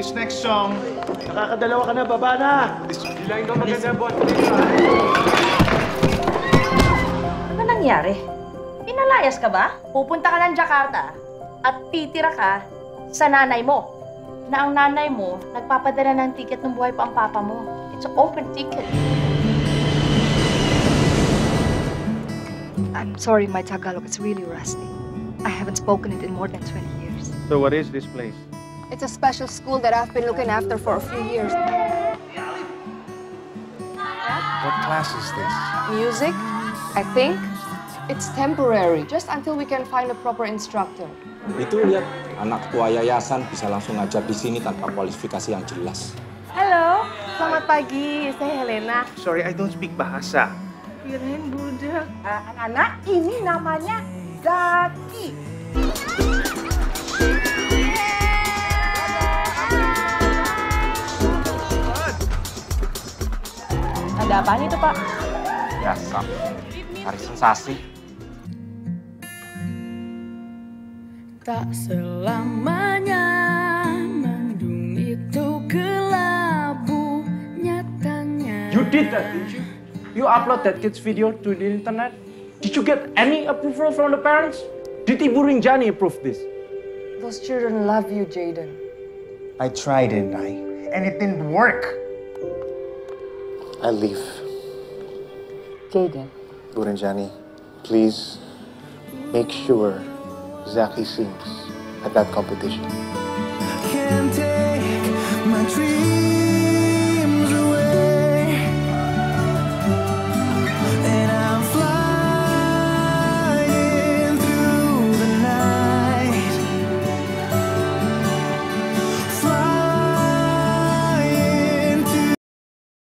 This next song... Nakakadalawa ka na, baba na! Bilangin ka maganda ang buwan. Ano nangyari? Pinalayas ka ba? Pupunta ka ng Jakarta at titira ka sa nanay mo. Na ang nanay mo, nagpapadala ng ticket ng buhay pa ang papa mo. It's an open ticket. I'm sorry, my Tagalog is really rusty. I haven't spoken it in more than 20 years. So what is this place? It's a special school that I've been looking after for a few years. What class is this? Music, I think. It's temporary, just until we can find a proper instructor. Itu lihat, anak tua yayasan bisa langsung ngajar di sini tanpa kualifikasi yang jelas. Hello, selamat pagi. Saya Helena. Sorry, I don't speak bahasa. Kirain budak. Anak-anak, ini namanya Zaki. Ada apaan itu, Pak? Biasa, cari sensasi. Tak selamanya mendung itu kelabu nyatanya. You did that, didn't you? You upload that kid's video to the internet. Did you get any approval from the parents? Did Ibu Rinjani approve this? Those children love you, Jaden. I tried, didn't I? And it didn't work. I leave. Jaden. Ibu Rinjani, please make sure Zaki sings at that competition. Can't take my dream.